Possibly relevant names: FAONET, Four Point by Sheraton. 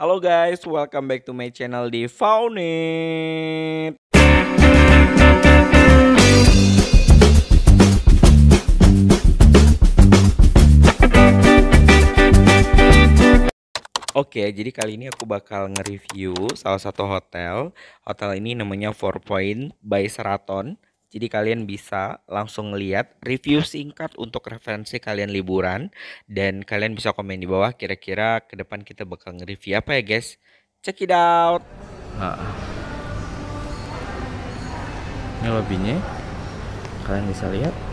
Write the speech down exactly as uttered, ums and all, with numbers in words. Halo guys, welcome back to my channel di F A O N E T. Oke, jadi kali ini aku bakal nge-review salah satu hotel. Hotel ini namanya Four Point by Sheraton. Jadi kalian bisa langsung lihat review singkat untuk referensi kalian liburan. Dan kalian bisa komen di bawah kira-kira ke depan kita bakal nge-review apa ya guys. Check it out. Ha. Ini lobbynya. Kalian bisa lihat.